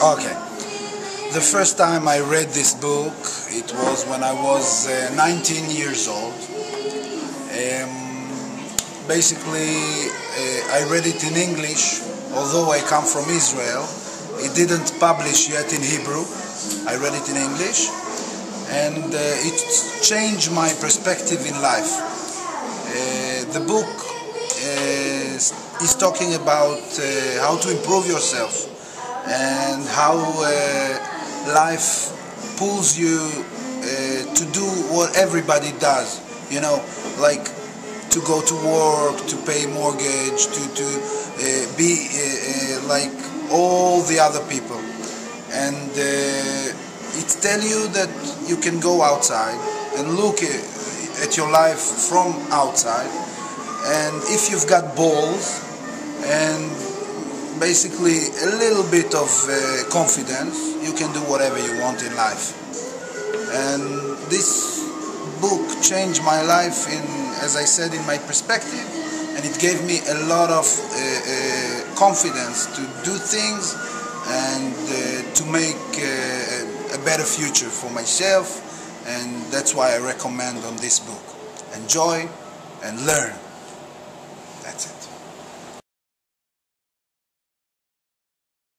Okay. The first time I read this book, it was when I was 19 years old. I read it in English, although I come from Israel. It didn't publish yet in Hebrew. I read it in English, and it changed my perspective in life. The book is talking about how to improve yourself and how life pulls you to do what everybody does, you know, like to go to work, to pay mortgage, to be like all the other people. And it tells you that you can go outside and look at your life from outside, and if you've got balls and basically a little bit of confidence, you can do whatever you want in life. And this book changed my life, in, as I said, in my perspective, and it gave me a lot of confidence to do things and to make a better future for myself. And that's why I recommend on this book. Enjoy and learn. That's it.